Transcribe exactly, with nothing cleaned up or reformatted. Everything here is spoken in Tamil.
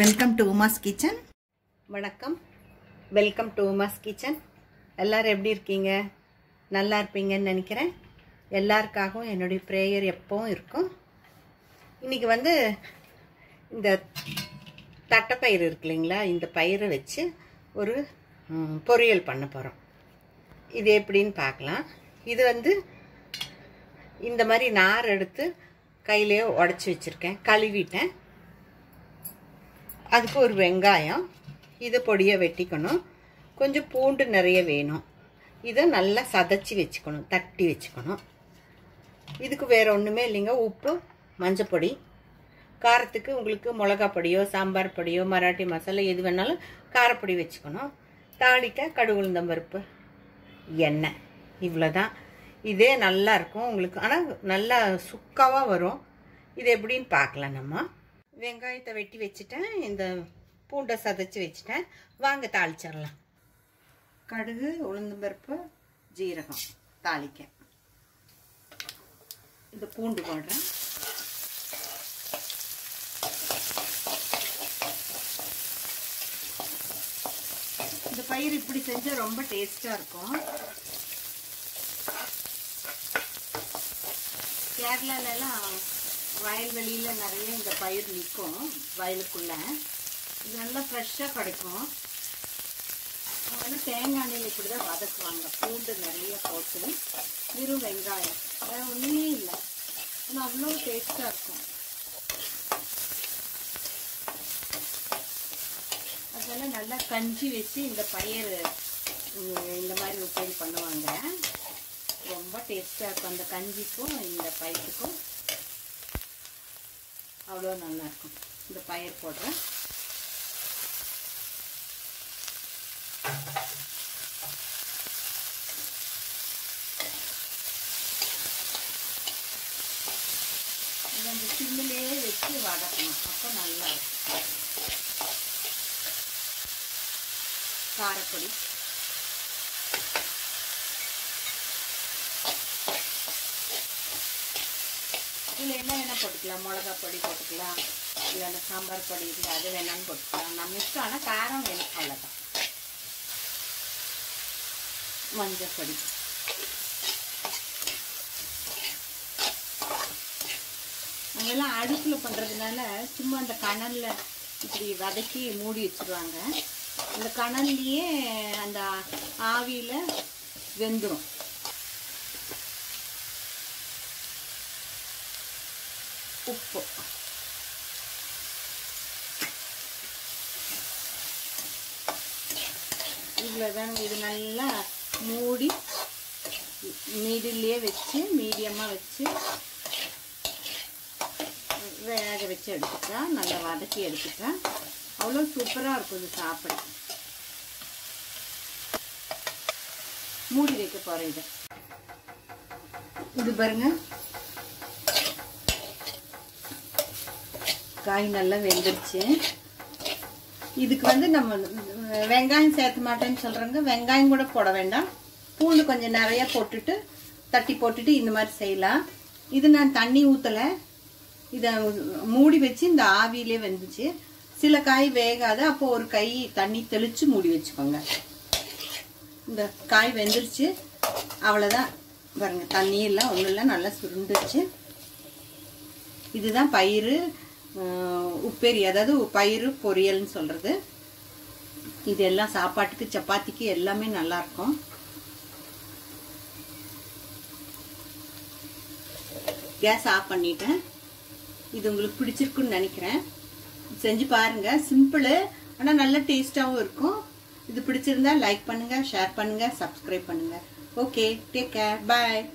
Welcome to Uma's Kitchen. Vanakkam. Welcome to Uma's Kitchen. எல்லாரும் எப்படி இருக்கீங்க? நல்லா இருப்பீங்கன்னு நினைக்கிறேன். எல்லார்காகவும் என்னோட பிரேயர் எப்பவும் இருக்கும். இன்னைக்கு வந்து இந்த தட்டப்பயிறு இருக்குங்களா, இந்த பயிரை வச்சு ஒரு பொரியல் பண்ண போறோம். இது எப்படின்னு பார்க்கலாம். இது வந்து இந்த மாதிரி நார் எடுத்து கையிலே உடைச்சு வச்சிருக்கேன், கழுவிட்டேன். அதுக்கு ஒரு வெங்காயம் இதை பொடியை வெட்டிக்கணும். கொஞ்சம் பூண்டு நிறைய வேணும். இதை நல்லா சதைச்சி வச்சுக்கணும், தட்டி வச்சுக்கணும். இதுக்கு வேறு ஒன்றுமே இல்லைங்க. உப்பு, மஞ்சப்பொடி, காரத்துக்கு உங்களுக்கு மிளகா பொடியோ சாம்பார் பொடியோ மராட்டி மசாலா எது வேணாலும் காரப்பொடி வச்சுக்கணும். தாளிக்க கடுகு உளுந்தம் பருப்பு, எண்ணெய், இவ்வளோதான். இதே நல்லா இருக்கும் உங்களுக்கு, ஆனால் நல்லா சுக்காவாக வரும். இது எப்படின்னு பார்க்கலாம். நம்ம வெங்காயத்தை வெட்டி வச்சுட்டேன், இந்த பூண்டை சதைச்சி வச்சுட்டேன். வாங்க தாளிச்சிடலாம். கடுகு, உளுந்தம்பருப்பு, ஜீரகம் தாளிக்க, இந்த பூண்டு போடுறேன். இந்த பயிர் இப்படி செஞ்சால் ரொம்ப டேஸ்டாக இருக்கும். கேரளாலெல்லாம் வயல்வெளியில் நிறைய இந்த பயிர் நிற்கும். வயலுக்குள்ளே இது நல்லா ஃப்ரெஷ்ஷாக கிடைக்கும். அதனால தேங்காய் எண்ணெயில் இப்படி தான் வதக்குவாங்க. பூண்டு நிறைய போட்டு வெறும் வெங்காயம் வேறு ஒன்றுமே இல்லை. ஆனால் அவ்வளோ டேஸ்ட்டாக இருக்கும். அதெல்லாம் நல்லா கஞ்சி வச்சு இந்த பயிர் இந்த மாதிரி உப்பேரி பண்ணுவாங்க. ரொம்ப டேஸ்ட்டாக இருக்கும். அந்த கஞ்சிக்கும் இந்த பயிறுக்கும் அவ்வளோ நல்லா இருக்கும். இந்த பயிர் போடுறேன். அந்த சிம்மிலே வச்சு வதக்கணும், அப்போ நல்லா இருக்கும். காரப்பொடி, இதில் என்ன வேணால் போட்டுக்கலாம். மிளகா பொடி போட்டுக்கலாம், இல்லை அந்த சாம்பார் பொடி இருந்தால் அது வேணான்னு போட்டுக்கலாம். நம்ம இஷ்டம். ஆனால் காரம் வேணும், அவ்வளோதான். மஞ்சள் பொடி, அதெல்லாம் அடுப்பில் பண்ணுறதுனால சும்மா அந்த கணலில் இப்படி வதக்கி மூடி வச்சுருவாங்க. அந்த கணல்லையே அந்த ஆவியில் வெந்துடும். உப்பு, இவ்வளோதாங்க. இது நல்லா மூடி மீடியிலே வச்சு மீடியமாக வச்சு வேக வச்சு எடுத்துட்டா, நல்லா வதக்கி எடுத்துட்டா அவ்வளோ சூப்பராக இருக்கும். இது சாப்பிட மூடி வைக்க போகிறேன். இதை இது பாருங்க, காய் நல்லா வெந்துடுச்சு. இதுக்கு வந்து நம்ம வெங்காயம் சேர்க்க மாட்டேன்னு சொல்கிறோங்க. வெங்காயம் கூட போட வேண்டாம். பூண்டு கொஞ்சம் நிறையா போட்டுட்டு தட்டி போட்டுட்டு இந்த மாதிரி செய்யலாம். இது நான் தண்ணி ஊற்றலை. இதை மூடி வச்சு இந்த ஆவியிலே வெந்துச்சு. சில காய் வேகாத, அப்போ ஒரு கை தண்ணி தெளித்து மூடி வச்சுக்கோங்க. இந்த காய் வெந்துடுச்சு, அவ்வளோதான். பாருங்க, தண்ணியெல்லாம் ஒன்றும் இல்லை, நல்லா சுருண்டுச்சு. இதுதான் பயிறு உப்பேரி, அதாவது பயிறு பொரியல்னு சொல்கிறது. இது எல்லாம் சாப்பாட்டுக்கு, சப்பாத்திக்கு எல்லாமே நல்லாயிருக்கும். கேஸ் ஆஃப் பண்ணிட்டேன். இது உங்களுக்கு பிடிச்சிருக்குன்னு நினைக்கிறேன். செஞ்சு பாருங்கள். சிம்பிளு, ஆனால் நல்ல டேஸ்ட்டாகவும் இருக்கும். இது பிடிச்சிருந்தா லைக் பண்ணுங்கள், ஷேர் பண்ணுங்கள், சப்ஸ்கிரைப் பண்ணுங்கள். ஓகே, டேக் கேர், பாய்.